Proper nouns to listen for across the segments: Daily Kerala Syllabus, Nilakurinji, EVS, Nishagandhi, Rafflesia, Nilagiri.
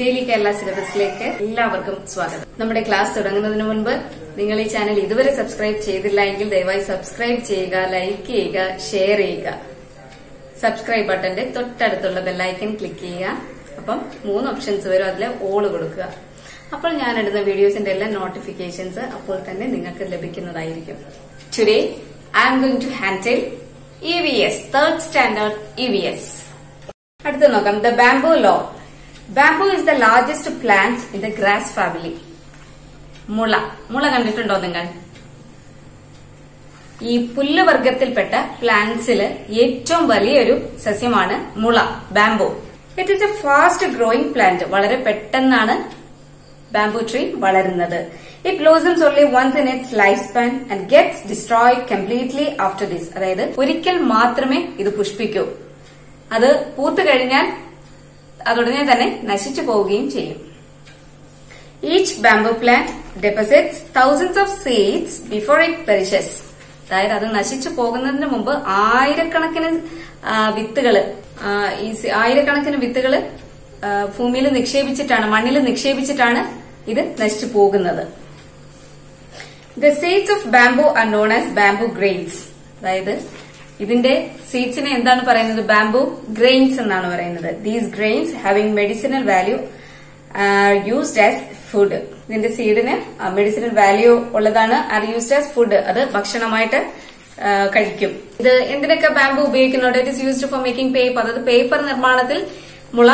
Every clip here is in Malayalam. Daily Kerala syllabus like Nilakurinji Swagadam. Nammude class thudangunnathu munpu ningal ee channel iduvare subscribe cheyidillengil devayi subscribe cheyyuka, like cheyyuka, share cheyyuka. Subscribe button inde thottattulla bell icon click cheyyuka. Appam moonu options varum adile all kodukka. Appol njan eduna videos inde ella notifications appol thanne ningalkku labikkunnathaayirikkum. Today I am going to handle EVS, 3rd standard EVS. Adutha nokam the bamboo law. Bamboo is the largest plant in the grass family. Mula. Mula കണ്ടിട്ടുണ്ടോ നിങ്ങൾ? ഈ പുല്ല് വർഗ്ഗത്തിൽപ്പെട്ട പ്ലാന്റ്സിലെ ഏറ്റവും വലിയൊരു സസ്യമാണ് മുള, bamboo. It is a fast growing plant. വളരെ പെട്ടെന്നാണ് bamboo tree വളരുന്നത്. It blossoms only once in its lifespan and gets destroyed completely after this. അതായത് ഒരിക്കൽ മാത്രമേ ഇത് പുഷ്പിക്കൂ. അത് പൂത്തു കഴിഞ്ഞാൽ അതുടനെ തന്നെ നശിച്ചു പോവുകയും ചെയ്യും. Each bamboo plant deposits thousands of seeds before it perishes. അതായത് അത് നശിച്ചു പോകുന്നതിന് മുമ്പ് ആയിരക്കണക്കിന് വിത്തുകൾ ഭൂമിയിൽ നിക്ഷേപിച്ചിട്ടാണ് മണ്ണിൽ നിക്ഷേപിച്ചിട്ടാണ് ഇത് നശിച്ചു പോകുന്നത്. The seeds of bamboo are known as bamboo grains. അതായത് ഇതിന്റെ സീഡ്സിനെ എന്താണ് പറയുന്നത്? ബാംബൂ ഗ്രെയിൻസ് എന്നാണ് പറയുന്നത്. These grains having medicinal value are used as food. ഇതിന്റെ സീഡിന് മെഡിസിനൽ വാല്യൂ ഉള്ളതാണ്. ആർ യൂസ്ഡ് ആസ് ഫുഡ്, അത് ഭക്ഷണമായിട്ട് കഴിക്കും. ഇത് എന്തിനൊക്കെ ബാംബൂ ഉപയോഗിക്കുന്നുണ്ട്? It is used for making paper. അതായത് പേപ്പർ നിർമ്മാണത്തിൽ മുള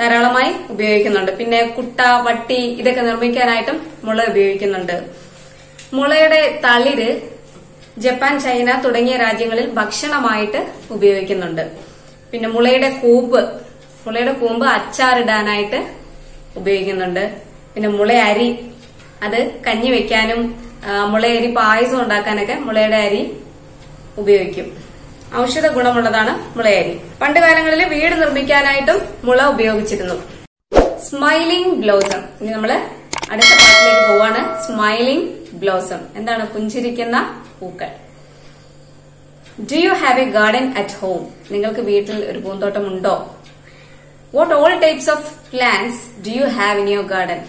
ധാരാളമായി ഉപയോഗിക്കുന്നുണ്ട്. പിന്നെ കുട്ട, വട്ടി ഇതൊക്കെ നിർമ്മിക്കാനായിട്ടും മുള ഉപയോഗിക്കുന്നുണ്ട്. മുളയുടെ തളിര് ജപ്പാൻ, ചൈന തുടങ്ങിയ രാജ്യങ്ങളിൽ ഭക്ഷണമായിട്ട് ഉപയോഗിക്കുന്നുണ്ട്. പിന്നെ മുളയുടെ കൂമ്പ് അച്ചാറിടാനായിട്ട് ഉപയോഗിക്കുന്നുണ്ട്. പിന്നെ മുളയരി, അത് കഞ്ഞി വെക്കാനും മുളയരി പായസം ഉണ്ടാക്കാനൊക്കെ മുളയുടെ അരി ഉപയോഗിക്കും. ഔഷധ ഗുണമുള്ളതാണ് മുളയരി. പണ്ട് കാലങ്ങളിൽ വീട് നിർമ്മിക്കാനായിട്ടും മുള ഉപയോഗിച്ചിരുന്നു. Smiling blossom. ഇനി നമ്മള് അടുത്ത പാർട്ടിലേക്ക് പോവാണ്. സ്മൈലിംഗ് ബ്ലോസം എന്താണ്? പുഞ്ചിരിക്കുന്ന പൂക്കൾ. Do you have a garden at home? നിങ്ങൾക്ക് വീട്ടിൽ ഒരു പൂന്തോട്ടമുണ്ടോ? What all types of plants do you have in your garden?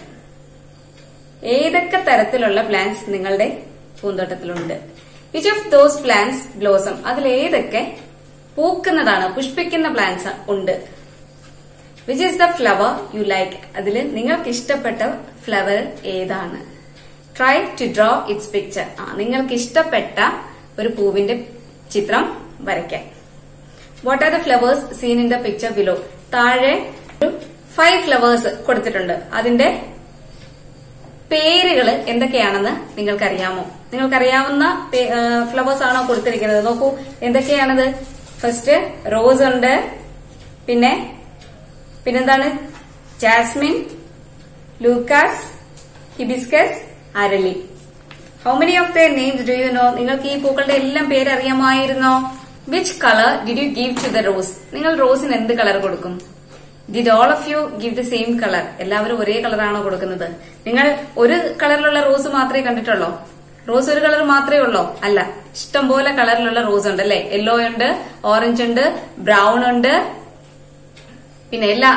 ഏതൊക്കെ തരത്തിലുള്ള പ്ലാന്റ്സ് നിങ്ങളുടെ പൂന്തോട്ടത്തിലുണ്ട്? Which of those plants blossom? അതിലേതൊക്കെ പൂക്കുന്നതാണ്, പുഷ്പിക്കുന്ന പ്ലാന്റ്സ് ഉണ്ട്? Which is the flower you like? അതിൽ നിങ്ങൾക്ക് ഇഷ്ടപ്പെട്ട ഫ്ലവർ ഏതാണ്? Try to draw its picture. നിങ്ങൾക്ക് ഇഷ്ടപ്പെട്ട ഒരു പൂവിന്റെ ചിത്രം വരയ്ക്കാൻ. What are the flowers seen in the picture below? താഴെ 5 ഫ്ലവേഴ്സ് കൊടുത്തിട്ടുണ്ട്. അതിന്റെ പേരുകൾ എന്തൊക്കെയാണെന്ന് നിങ്ങൾക്കറിയാമോ? നിങ്ങൾക്കറിയാവുന്ന ഫ്ലവേഴ്സ് ആണോ കൊടുത്തിരിക്കുന്നത്? നോക്കൂ, എന്തൊക്കെയാണത്? ഫസ്റ്റ് റോസ് ഉണ്ട്, പിന്നെന്താണ്? ജാസ്മിൻ, ലൂക്കാസ്, ഹിബിസ്കസ്, അരളി. How many of their names do you know? നിങ്ങൾക്ക് ഈ പൂക്കളുടെ എല്ലാം പേര് അറിയാമായിരുന്നോ? Which color did you give to the rose? നിങ്ങൾ റോസിന് എന്ത് കളർ കൊടുക്കും? Did all of you give the same color? എല്ലാവരും ഒരേ കളറാണോ കൊടുക്കുന്നത്? നിങ്ങൾ ഒരു കളറിലുള്ള റോസ് മാത്രമേ കണ്ടിട്ടുള്ളൂ? റോസ് ഒരു കളർ മാത്രമേ ഉള്ളൂ? അല്ല, ഇഷ്ടംപോലെ കളറിലുള്ള റോസ് ഉണ്ട് അല്ലേ? യെല്ലോ ഉണ്ട്, ഓറഞ്ച് ഉണ്ട്, ബ്രൗൺ ഉണ്ട്, പിന്നെ എല്ലാ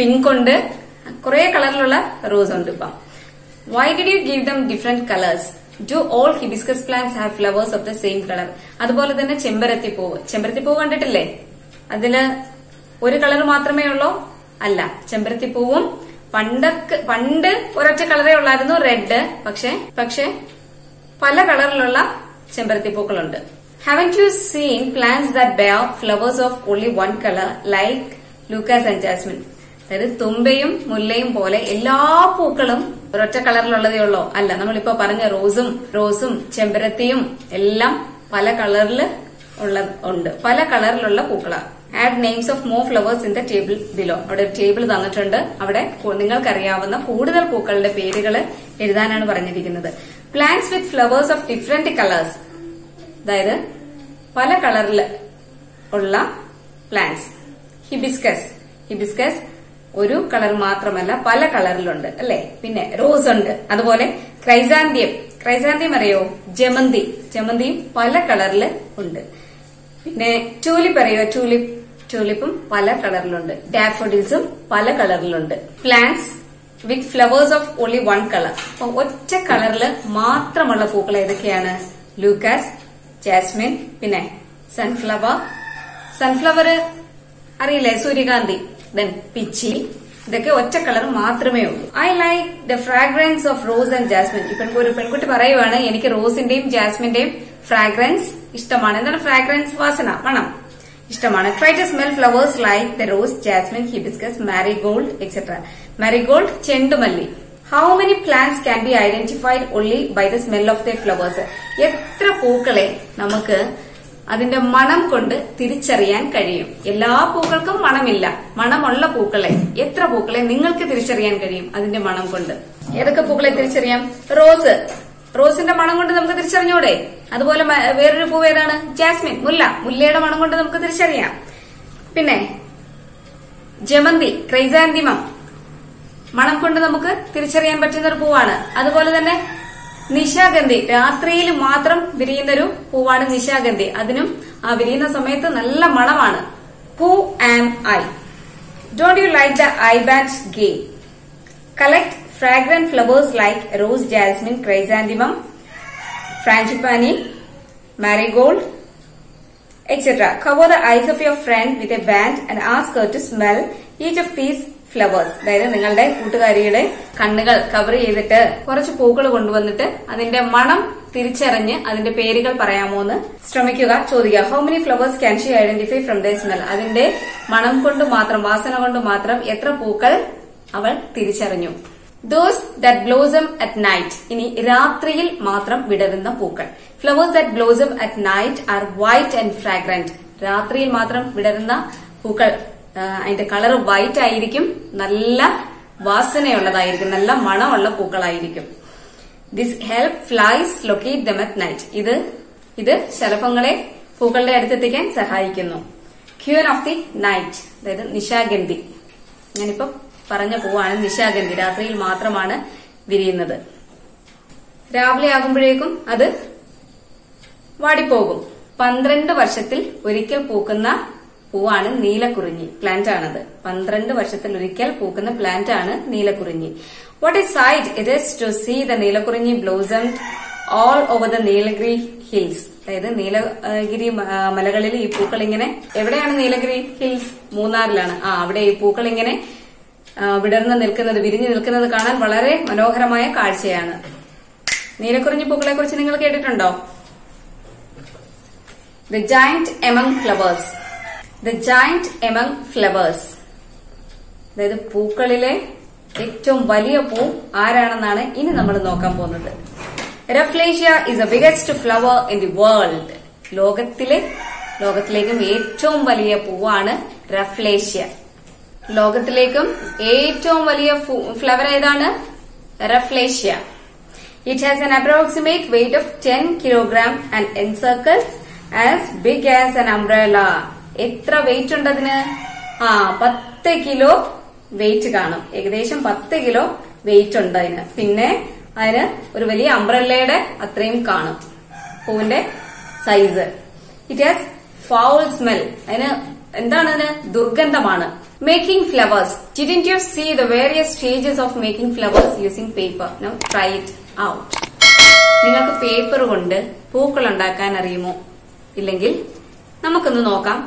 പിങ്ക് ഉണ്ട്, കുറെ കളറിലുള്ള റോസ് ഉണ്ട്. ഇപ്പം Why did you give them different colors? Do all hibiscus plants have flowers of the same color? അതുപോലെ തന്നെ ചെമ്പരത്തിപ്പൂവ് കണ്ടിട്ടില്ലേ? അതില് ഒരു കളർ മാത്രമേ ഉള്ളൂ? അല്ല, ചെമ്പരത്തിപ്പൂവും പണ്ട് ഒരൊറ്റ കളറേ ഉള്ളായിരുന്നു, റെഡ്. പക്ഷേ പല കളറിലുള്ള ചെമ്പരത്തിപ്പൂക്കളുണ്ട്. Haven't you seen plants that bear flowers of only one color like Lucas and Jasmine? അതായത് തുമ്പയും മുല്ലയും പോലെ എല്ലാ പൂക്കളും ഒരൊറ്റ കളറിലുള്ളതേ ഉള്ളൂ? അല്ല, നമ്മളിപ്പോ പറഞ്ഞ റോസും ചെമ്പരത്തിയും എല്ലാം പല കളറിൽ ഉണ്ട്, പല കളറിലുള്ള പൂക്കളാണ്. Add names of more flowers in the table below. അവിടെ ഒരു ടേബിൾ തന്നിട്ടുണ്ട്, അവിടെ നിങ്ങൾക്കറിയാവുന്ന കൂടുതൽ പൂക്കളുടെ പേരുകൾ എഴുതാനാണ് പറഞ്ഞിരിക്കുന്നത്. Plants with flowers of different colours. അതായത് പല കളറിൽ ഉള്ള പ്ലാന്റ്സ്. ഹിബിസ്കസ് ഒരു കളർ മാത്രമല്ല, പല കളറിലുണ്ട് അല്ലെ? പിന്നെ റോസ് ഉണ്ട്, അതുപോലെ ക്രൈസാന്തിയം അറിയോ? ജമന്തിയും പല കളറിൽ ഉണ്ട്. പിന്നെ ട്യൂലിപ്പ് അറിയോ? Tulip tulipum pala color, daffodilsum pala color. Plants with flowers of only one color. One color matramala pookala Lucas, jasmine, pinna, sunflower. Sunflower is Surikandi. Then pichi. I like the fragrance of rose and jasmine. Rose and jasmine fragrance. Try to smell flowers like the rose, jasmine, hibiscus, marigold, etc. Marigold, chendumalli. How many plants can be identified only by the smell of their flowers? Etra pookale namakku അതിന്റെ മണം കൊണ്ട് തിരിച്ചറിയാൻ കഴിയും. എല്ലാ പൂക്കൾക്കും മണമില്ല. മണമുള്ള പൂക്കളെ എത്ര പൂക്കളെ നിങ്ങൾക്ക് തിരിച്ചറിയാൻ കഴിയും അതിന്റെ മണം കൊണ്ട്. ഏതൊക്കെ പൂക്കളെ തിരിച്ചറിയാം? റോസ്. റോസിന്റെ മണം കൊണ്ട് നമുക്ക് തിരിച്ചറിഞ്ഞൂടെ? അതുപോലെ വേറൊരു പൂവ് ഏതാണ്? ജാസ്മിൻ, മുല്ല. മുല്ലയുടെ മണം കൊണ്ട് നമുക്ക് തിരിച്ചറിയാം. പിന്നെ ജമന്തി, ക്രൈസാന്തിമം. മണം കൊണ്ട് നമുക്ക് തിരിച്ചറിയാൻ പറ്റുന്ന ഒരു പൂവാണ്. അതുപോലെ തന്നെ Nishagandhi, Rathriil Matram, Virinaru, Puvada Nishagandhi, Adinum, Avirina Sameta, Nalla Manavana. Who am I? Don't you like the eye badge game? Collect fragrant flowers like rose, jasmine, chrysanthemum, frangipani, marigold, etc. Cover the eyes of your friend with a band and ask her to smell each of these flowers. That is, you can cover the eyes of your friend with a band. How many flowers can she identify from their smell? That is, those that blossom at night. Flowers that blossom at night are white and fragrant. And the color of white ayirikum, nalla vasanayullathayirikum, nalla manamalla pookkalayirikum. This help flies locate them at night. Idu shalapangale pookalde aduthettikkan sahayikkunnu. Cure of the night, that is nishagandhi. Njanippa paranja poovana nishagandhi, rathriyil maatramana viriyunnathu. Ravale aagumboyekkum adu vaadi pogum. 12 varshathil orikkal pookunna പൂവാണ് നീലകുറിഞ്ഞി പ്ലാന്റ് ആണത് 12 വർഷത്തിൽ ഒരിക്കൽ പൂക്കുന്ന പ്ലാന്റ് ആണ് നീലകുറിഞ്ഞി what a sight it is to see the Neelakurinji blossomed all over the Nilgiri hills അതായത് നീലഗിരി മലകളിൽ ഈ പൂക്കൾ ഇങ്ങനെ എവിടെയാണ് നീലഗിരി ഹിൽസ് മൂന്നാറിലാണ് ആ അവിടെ ഈ പൂക്കൾ ഇങ്ങനെ വിടർന്നു നിൽക്കുന്നത് വിരിഞ്ഞു നിൽക്കുന്നത് കാണാൻ വളരെ മനോഹരമായ കാഴ്ചയാണ് നീലകുറിഞ്ഞി പൂക്കളെക്കുറിച്ച് നിങ്ങൾ കേട്ടിട്ടുണ്ടോ the giant among flowers The giant among flowers. That is പൂക്കളിലെ ഏറ്റവും വലിയ പൂ ആരാണെന്നാണ് ഇനി നമ്മൾ നോക്കാൻ പോകുന്നത്. Rafflesia is the biggest flower in the world. ലോകത്തിലേക്കും ഏറ്റവും വലിയ പൂവാണ് Rafflesia. ലോകത്തിലേക്കും ഏറ്റവും വലിയ ഫ്ലവർ ഏതാണ്? Rafflesia. It has an approximate weight of 10 kg and encircles as big as an umbrella. എത്ര വെയിറ്റ് ഉണ്ട് അതിന് ആ 10 കിലോ വെയിറ്റ് കാണും ഏകദേശം 10 കിലോ വെയിറ്റ് ഉണ്ട് അതിന് പിന്നെ അതിന് ഒരു വലിയ അംബ്രല്ലയുടെ അത്രയും കാണും പൂവിന്റെ size it has foul smell അതിന് എന്താണ് അതിന് ദുർഗന്ധമാണ് making flowers didn't you see the various stages of making flowers using paper now try it out നിങ്ങൾക്ക് പേപ്പർ കൊണ്ട് പൂക്കൾ ഉണ്ടാക്കാൻ അറിയുമോ ഇല്ലെങ്കിൽ നമുക്കൊന്ന് നോക്കാം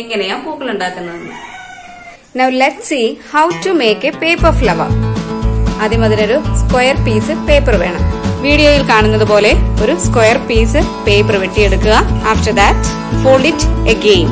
എങ്ങനെയാ പൂക്കൾ ഉണ്ടാക്കുന്നതെന്ന് Now let's see how to make a paper flower. ആദ്യം അതിനൊരു സ്ക്വയർ പീസ് പേപ്പർ വേണം. വീഡിയോയിൽ കാണുന്നത് പോലെ ഒരു സ്ക്വയർ പീസ് പേപ്പർ വെട്ടിയെടുക്കുക. After that, fold it again.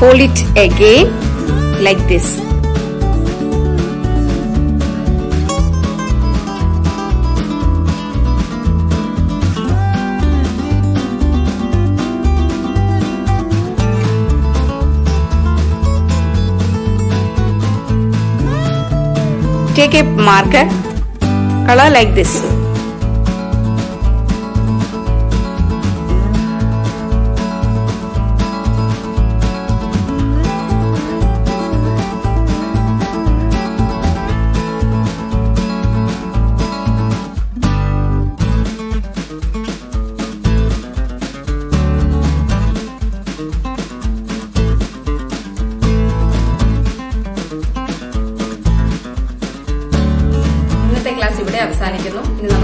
Fold it again like this. Take a marker, color like this. Nilagiri.